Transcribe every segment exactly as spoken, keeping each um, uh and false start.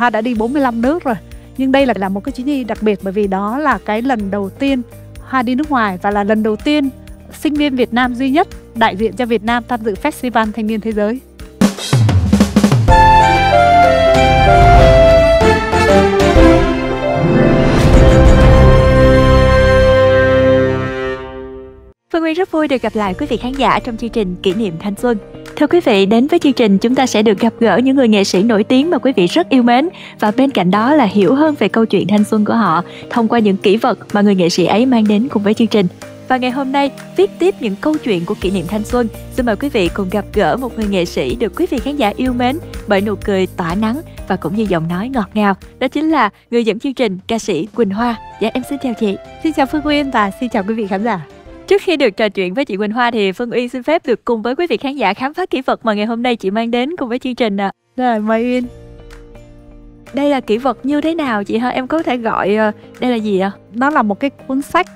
Hoa đã đi bốn mươi lăm nước rồi. Nhưng đây là, là một cái chuyến đi đặc biệt, bởi vì đó là cái lần đầu tiên Hoa đi nước ngoài và là lần đầu tiên sinh viên Việt Nam duy nhất đại diện cho Việt Nam tham dự Festival Thanh niên Thế giới. Phương Nguyên rất vui được gặp lại quý vị khán giả trong chương trình Kỷ Niệm Thanh Xuân. Thưa quý vị, đến với chương trình chúng ta sẽ được gặp gỡ những người nghệ sĩ nổi tiếng mà quý vị rất yêu mến, và bên cạnh đó là hiểu hơn về câu chuyện thanh xuân của họ thông qua những kỷ vật mà người nghệ sĩ ấy mang đến cùng với chương trình. Và ngày hôm nay, viết tiếp những câu chuyện của Kỷ Niệm Thanh Xuân, xin mời quý vị cùng gặp gỡ một người nghệ sĩ được quý vị khán giả yêu mến bởi nụ cười tỏa nắng và cũng như giọng nói ngọt ngào. Đó chính là người dẫn chương trình, ca sĩ Quỳnh Hoa. Dạ, em xin chào chị. Xin chào Phương Uyên và xin chào quý vị khán giả. Trước khi được trò chuyện với chị Quỳnh Hoa thì Phương Uyên xin phép được cùng với quý vị khán giả khám phá kỷ vật mà ngày hôm nay chị mang đến cùng với chương trình ạ. Rồi, mời Uyên. Đây là kỷ vật như thế nào chị ha? Em có thể gọi đây là gì ạ? Nó là một cái cuốn sách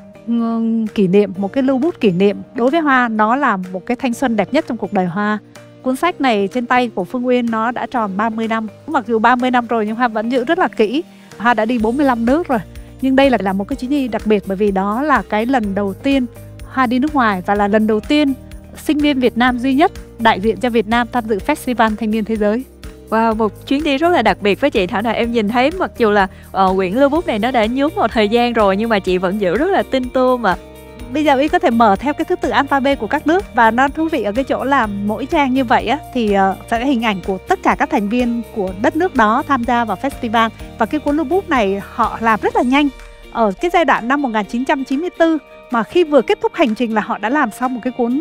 kỷ niệm, một cái lưu bút kỷ niệm. Đối với Hoa, nó là một cái thanh xuân đẹp nhất trong cuộc đời Hoa. Cuốn sách này trên tay của Phương Uyên nó đã tròn ba mươi năm. Mặc dù ba mươi năm rồi nhưng Hoa vẫn giữ rất là kỹ. Hoa đã đi bốn mươi lăm nước rồi. Nhưng đây là, là một cái chuyến đi đặc biệt, bởi vì đó là cái lần đầu tiên Hoa đi nước ngoài và là lần đầu tiên sinh viên Việt Nam duy nhất đại diện cho Việt Nam tham dự Festival Thanh niên Thế giới. Wow, một chuyến đi rất là đặc biệt với chị. Thảo nào em nhìn thấy mặc dù là uh, quyển lưu bút này nó đã nhúm một thời gian rồi nhưng mà chị vẫn giữ rất là tinh tươm mà. Bây giờ ý có thể mở theo cái thứ tự alphabet của các nước, và nó thú vị ở cái chỗ là mỗi trang như vậy á, thì uh, sẽ có hình ảnh của tất cả các thành viên của đất nước đó tham gia vào festival. Và cái cuốn lưu bút này họ làm rất là nhanh. Ở cái giai đoạn năm một nghìn chín trăm chín mươi tư mà khi vừa kết thúc hành trình là họ đã làm xong một cái cuốn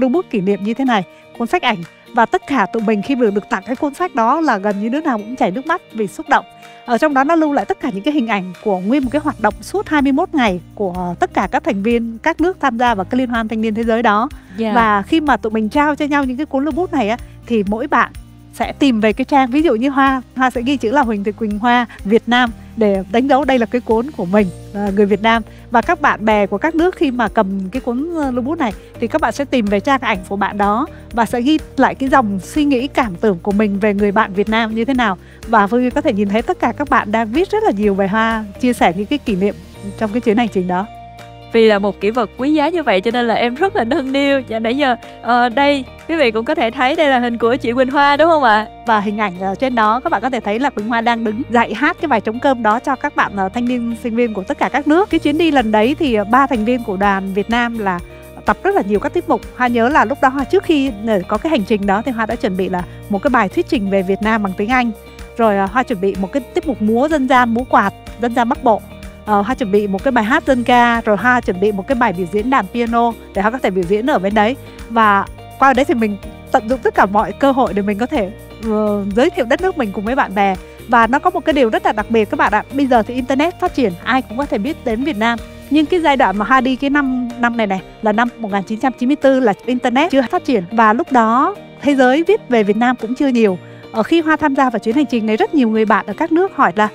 lưu bút kỷ niệm như thế này, cuốn sách ảnh. Và tất cả tụi mình khi vừa được tặng cái cuốn sách đó là gần như đứa nào cũng chảy nước mắt vì xúc động. Ở trong đó nó lưu lại tất cả những cái hình ảnh của nguyên một cái hoạt động suốt hai mươi mốt ngày của tất cả các thành viên các nước tham gia vào cái liên hoan thanh niên thế giới đó. Yeah. Và khi mà tụi mình trao cho nhau những cái cuốn lưu bút này á, thì mỗi bạn sẽ tìm về cái trang, ví dụ như Hoa, Hoa sẽ ghi chữ là Huỳnh Thị Quỳnh Hoa Việt Nam để đánh dấu đây là cái cuốn của mình, người Việt Nam. Và các bạn bè của các nước khi mà cầm cái cuốn lưu bút này thì các bạn sẽ tìm về trang ảnh của bạn đó và sẽ ghi lại cái dòng suy nghĩ cảm tưởng của mình về người bạn Việt Nam như thế nào. Và Phương có thể nhìn thấy tất cả các bạn đang viết rất là nhiều về Hoa, chia sẻ những cái kỷ niệm trong cái chuyến hành trình đó. Vì là một kỷ vật quý giá như vậy cho nên là em rất là nâng niu. Và nãy giờ uh, đây quý vị cũng có thể thấy đây là hình của chị Quỳnh Hoa đúng không ạ? Và hình ảnh ở trên đó các bạn có thể thấy là Quỳnh Hoa đang đứng dạy hát cái bài trống cơm đó cho các bạn uh, thanh niên sinh viên của tất cả các nước. Cái chuyến đi lần đấy thì ba uh, thành viên của đoàn Việt Nam là tập rất là nhiều các tiết mục. Hoa nhớ là lúc đó Hoa trước khi có cái hành trình đó thì Hoa đã chuẩn bị là một cái bài thuyết trình về Việt Nam bằng tiếng Anh. Rồi uh, Hoa chuẩn bị một cái tiết mục múa dân gian, múa quạt dân gian Bắc Bộ. Ờ, Hoa chuẩn bị một cái bài hát dân ca, rồi Hoa chuẩn bị một cái bài biểu diễn đàn piano để Hoa có thể biểu diễn ở bên đấy. Và qua đấy thì mình tận dụng tất cả mọi cơ hội để mình có thể uh, giới thiệu đất nước mình cùng với bạn bè. Và nó có một cái điều rất là đặc biệt các bạn ạ. Bây giờ thì internet phát triển, ai cũng có thể biết đến Việt Nam. Nhưng cái giai đoạn mà Hoa đi cái năm năm này này là năm một nghìn chín trăm chín mươi tư, là internet chưa phát triển. Và lúc đó thế giới viết về Việt Nam cũng chưa nhiều. Ở khi Hoa tham gia vào chuyến hành trình này, rất nhiều người bạn ở các nước hỏi là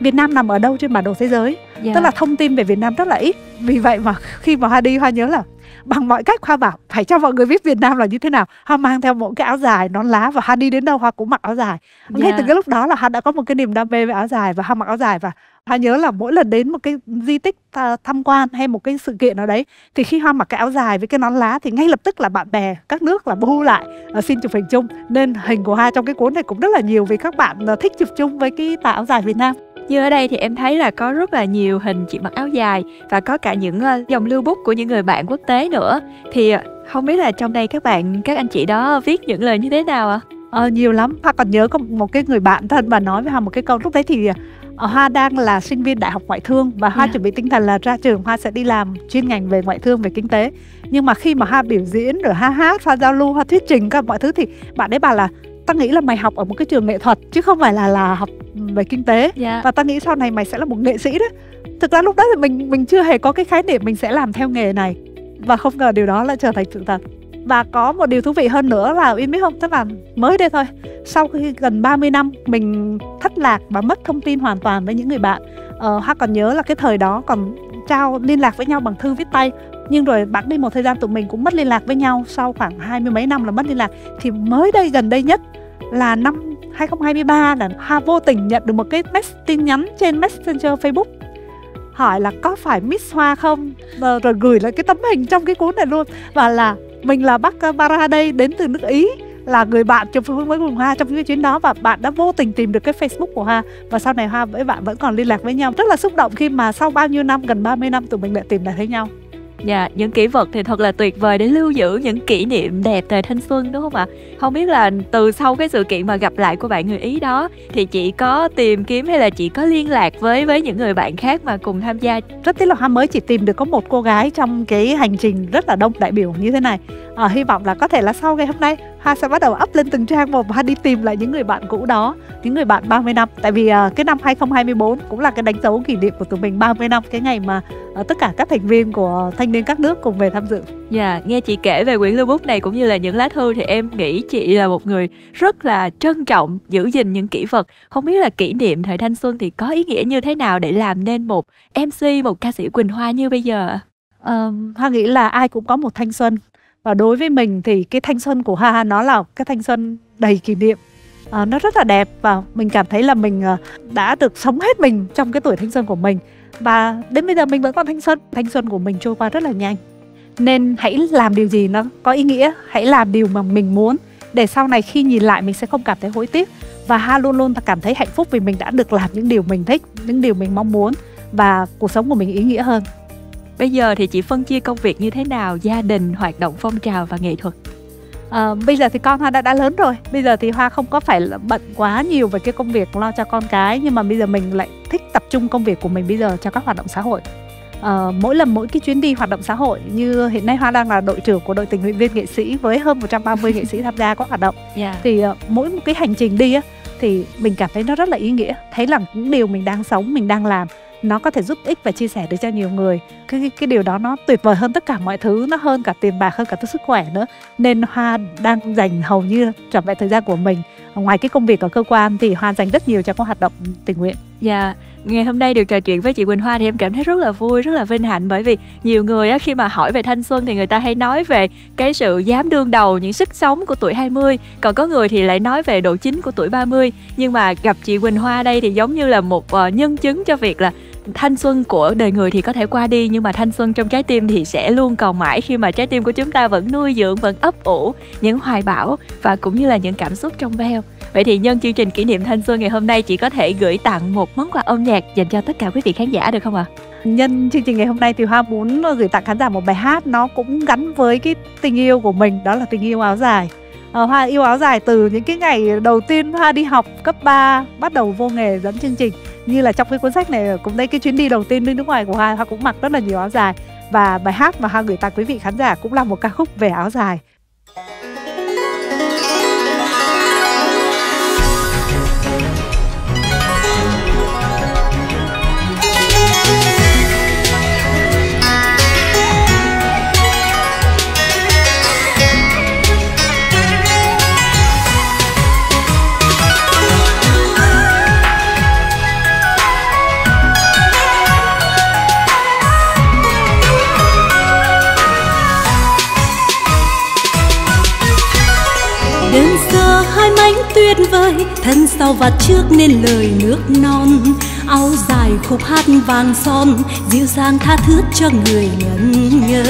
Việt Nam nằm ở đâu trên bản đồ thế giới. Yeah. Tức là thông tin về Việt Nam rất là ít. Vì vậy mà khi mà Hoa đi, Hoa nhớ là bằng mọi cách Hoa bảo phải cho mọi người biết Việt Nam là như thế nào. Hoa mang theo một cái áo dài, nón lá, và Hoa đi đến đâu Hoa cũng mặc áo dài. Yeah. Ngay từ cái lúc đó là Hoa đã có một cái niềm đam mê với áo dài và Hoa mặc áo dài. Và Hoa nhớ là mỗi lần đến một cái di tích tham quan hay một cái sự kiện nào đấy thì khi Hoa mặc cái áo dài với cái nón lá thì ngay lập tức là bạn bè các nước là bu lại xin chụp hình chung. Nên hình của Hoa trong cái cuốn này cũng rất là nhiều vì các bạn thích chụp chung với cái tà áo dài Việt Nam. Như ở đây thì em thấy là có rất là nhiều hình chị mặc áo dài và có cả những dòng lưu bút của những người bạn quốc tế nữa. Thì không biết là trong đây các bạn, các anh chị đó viết những lời như thế nào ạ? À? À, nhiều lắm. Hoa còn nhớ có một cái người bạn thân và nói với Hoa một cái câu lúc đấy thì Hoa đang là sinh viên Đại học Ngoại thương và Hoa yeah. chuẩn bị tinh thần là ra trường Hoa sẽ đi làm chuyên ngành về ngoại thương, về kinh tế. Nhưng mà khi mà Hoa biểu diễn, rồi Hoa hát, Hoa giao lưu, Hoa thuyết trình các mọi thứ thì bạn ấy bảo là ta nghĩ là mày học ở một cái trường nghệ thuật chứ không phải là là học về kinh tế. Yeah. Và ta nghĩ sau này mày sẽ là một nghệ sĩ đó. Thực ra lúc đó thì mình mình chưa hề có cái khái niệm mình sẽ làm theo nghề này, và không ngờ điều đó lại trở thành sự thật. Và có một điều thú vị hơn nữa là Uyên biết không, tức là mới đây thôi, sau khi gần ba mươi năm mình thất lạc và mất thông tin hoàn toàn với những người bạn, ờ, Hoa còn nhớ là cái thời đó còn trao liên lạc với nhau bằng thư viết tay. Nhưng rồi bẵng đi một thời gian tụi mình cũng mất liên lạc với nhau, sau khoảng hai mươi mấy năm là mất liên lạc. Thì mới đây gần đây nhất là năm hai không hai ba là Hà vô tình nhận được một cái tin nhắn trên Messenger Facebook hỏi là có phải Miss Hoa không, rồi, rồi gửi lại cái tấm hình trong cái cuốn này luôn, và là mình là bác Bara đây, đến từ nước Ý, là người bạn chụp phương với Quỳnh Hoa trong cái chuyến đó, và bạn đã vô tình tìm được cái Facebook của Hoa, và sau này Hoa với bạn vẫn còn liên lạc với nhau. Rất là xúc động khi mà sau bao nhiêu năm, gần ba mươi năm tụi mình lại tìm lại thấy nhau. Dạ, yeah, những kỷ vật thì thật là tuyệt vời để lưu giữ những kỷ niệm đẹp thời thanh xuân, đúng không ạ? Không biết là từ sau cái sự kiện mà gặp lại của bạn người Ý đó thì chị có tìm kiếm hay là chị có liên lạc với với những người bạn khác mà cùng tham gia? Rất tiếc là Hoa mới chỉ tìm được có một cô gái trong cái hành trình rất là đông đại biểu như thế này. À, hy vọng là có thể là sau ngày hôm nay Hoa sẽ bắt đầu up lên từng trang một, Hoa đi tìm lại những người bạn cũ đó, những người bạn ba mươi năm. Tại vì à, cái năm hai không hai bốn cũng là cái đánh dấu kỷ niệm của tụi mình ba mươi năm, cái ngày mà à, tất cả các thành viên của thanh niên các nước cùng về tham dự. Dạ, yeah, nghe chị kể về quyển lưu bút này cũng như là những lá thư thì em nghĩ chị là một người rất là trân trọng, giữ gìn những kỷ vật. Không biết là kỷ niệm thời thanh xuân thì có ý nghĩa như thế nào để làm nên một em xê, một ca sĩ Quỳnh Hoa như bây giờ? À, Hoa nghĩ là ai cũng có một thanh xuân. Và đối với mình thì cái thanh xuân của Hoa nó là cái thanh xuân đầy kỷ niệm, à, nó rất là đẹp, và mình cảm thấy là mình đã được sống hết mình trong cái tuổi thanh xuân của mình. Và đến bây giờ mình vẫn còn thanh xuân, thanh xuân của mình trôi qua rất là nhanh. Nên hãy làm điều gì nó có ý nghĩa, hãy làm điều mà mình muốn, để sau này khi nhìn lại mình sẽ không cảm thấy hối tiếc. Và Hoa luôn luôn cảm thấy hạnh phúc vì mình đã được làm những điều mình thích, những điều mình mong muốn, và cuộc sống của mình ý nghĩa hơn. Bây giờ thì chị phân chia công việc như thế nào, gia đình, hoạt động, phong trào và nghệ thuật? À, bây giờ thì con Hoa đã, đã lớn rồi. Bây giờ thì Hoa không có phải là bận quá nhiều về cái công việc lo cho con cái. Nhưng mà bây giờ mình lại thích tập trung công việc của mình bây giờ cho các hoạt động xã hội. À, mỗi lần mỗi cái chuyến đi hoạt động xã hội, như hiện nay Hoa đang là đội trưởng của đội tình nguyện viên nghệ sĩ với hơn một trăm ba mươi nghệ sĩ tham gia các hoạt động. Yeah. Thì uh, mỗi một cái hành trình đi á, thì mình cảm thấy nó rất là ý nghĩa. Thấy là những điều mình đang sống, mình đang làm, nó có thể giúp ích và chia sẻ được cho nhiều người. Cái, cái điều đó nó tuyệt vời hơn tất cả mọi thứ. Nó hơn cả tiền bạc, hơn cả sức khỏe nữa. Nên Hoa đang dành hầu như trọn vẹn thời gian của mình, ngoài cái công việc ở cơ quan, thì Hoa dành rất nhiều cho các hoạt động tình nguyện. Dạ, yeah. Ngày hôm nay được trò chuyện với chị Quỳnh Hoa thì em cảm thấy rất là vui, rất là vinh hạnh. Bởi vì nhiều người á, khi mà hỏi về thanh xuân thì người ta hay nói về cái sự dám đương đầu, những sức sống của tuổi hai mươi. Còn có người thì lại nói về độ chín của tuổi ba mươi. Nhưng mà gặp chị Quỳnh Hoa đây thì giống như là một uh, nhân chứng cho việc là thanh xuân của đời người thì có thể qua đi, nhưng mà thanh xuân trong trái tim thì sẽ luôn còn mãi, khi mà trái tim của chúng ta vẫn nuôi dưỡng, vẫn ấp ủ những hoài bão và cũng như là những cảm xúc trong veo. Vậy thì nhân chương trình kỷ niệm thanh xuân ngày hôm nay, chị có thể gửi tặng một món quà âm nhạc dành cho tất cả quý vị khán giả được không ạ? À? Nhân chương trình ngày hôm nay thì Hoa muốn gửi tặng khán giả một bài hát, nó cũng gắn với cái tình yêu của mình, đó là tình yêu áo dài. À, Hoa yêu áo dài từ những cái ngày đầu tiên Hoa đi học cấp ba, bắt đầu vô nghề dẫn chương trình. Như là trong cái cuốn sách này, cũng đây cái chuyến đi đầu tiên đến nước ngoài của Hoa, Hoa cũng mặc rất là nhiều áo dài. Và bài hát mà Hoa gửi tặng quý vị khán giả cũng là một ca khúc về áo dài. Đêm xưa hai mảnh tuyệt vời, thân sau và trước nên lời nước non. Áo dài khúc hát vàng son, dịu dàng tha thướt cho người ngẩn ngơ.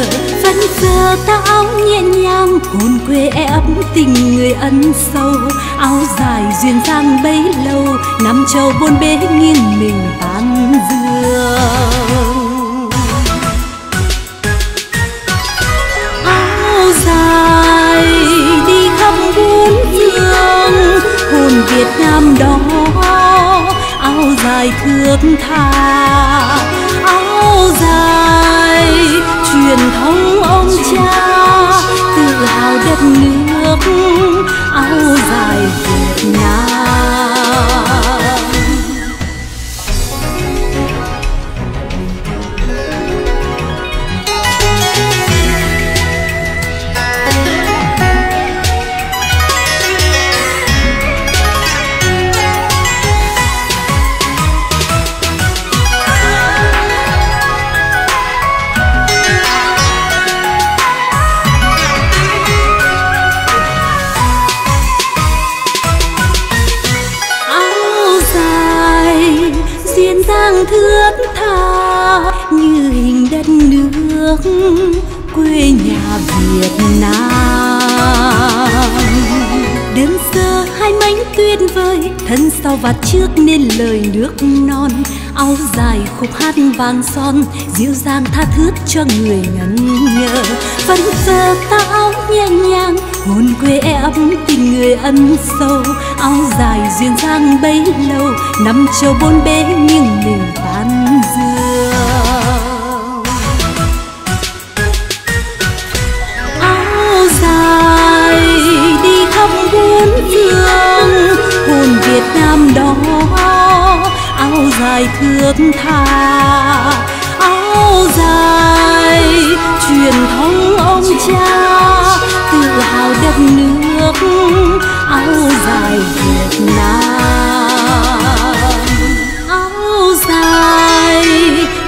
Vẫn xưa ta áo nhẹ nhàng, hồn quê e ấp tình người ân sâu. Áo dài duyên dáng bấy lâu, năm châu buôn bế nghiêng mình tán dương. Áo dài hồn Việt Nam đó, áo dài thước tha, áo dài truyền thống ông cha, tự hào đất nước, áo dài Việt Nam. nước quê nhà Việt Nam. Đêm xưa hai mảnh tuyệt vời, thân sau vạt trước nên lời nước non, áo dài khúc hát vàng son, dịu dàng tha thướt cho người ngẩn ngơ. Vẫn giờ ta áo nhẹ nhàng, hồn quê ấm tình người ân sâu, áo dài duyên dáng bấy lâu, năm châu bốn bể nhưng mình tan dương. Áo dài đi khắp bốn phương, hồn Việt Nam đó. Áo dài thướt tha, áo dài truyền thống ông cha, tự hào đất nước, áo dài Việt Nam. Áo dài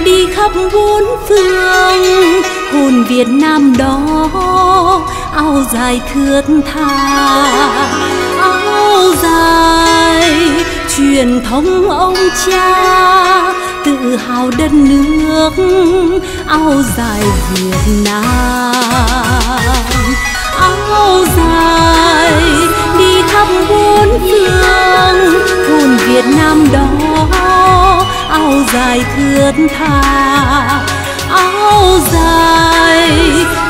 đi khắp bốn phương, hồn Việt Nam đó. Áo dài thướt tha, áo dài truyền thống ông cha, tự hào đất nước, áo dài Việt Nam. Áo dài đi khắp bốn phương, hồn Việt Nam đó. Áo dài thướt tha, áo dài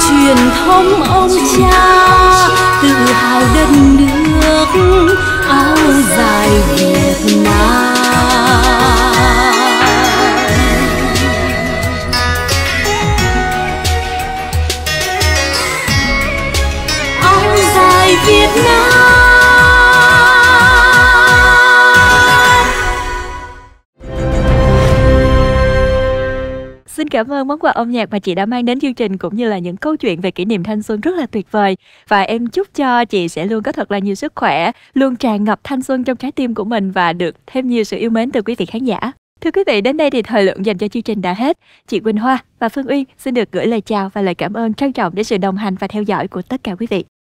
truyền thống ông cha, tự hào đất nước, áo dài Việt Nam. Việt Nam. Xin cảm ơn món quà âm nhạc mà chị đã mang đến chương trình, cũng như là những câu chuyện về kỷ niệm thanh xuân rất là tuyệt vời. Và em chúc cho chị sẽ luôn có thật là nhiều sức khỏe, luôn tràn ngập thanh xuân trong trái tim của mình và được thêm nhiều sự yêu mến từ quý vị khán giả. Thưa quý vị, đến đây thì thời lượng dành cho chương trình đã hết. Chị Quỳnh Hoa và Phương Uyên xin được gửi lời chào và lời cảm ơn trân trọng đến sự đồng hành và theo dõi của tất cả quý vị.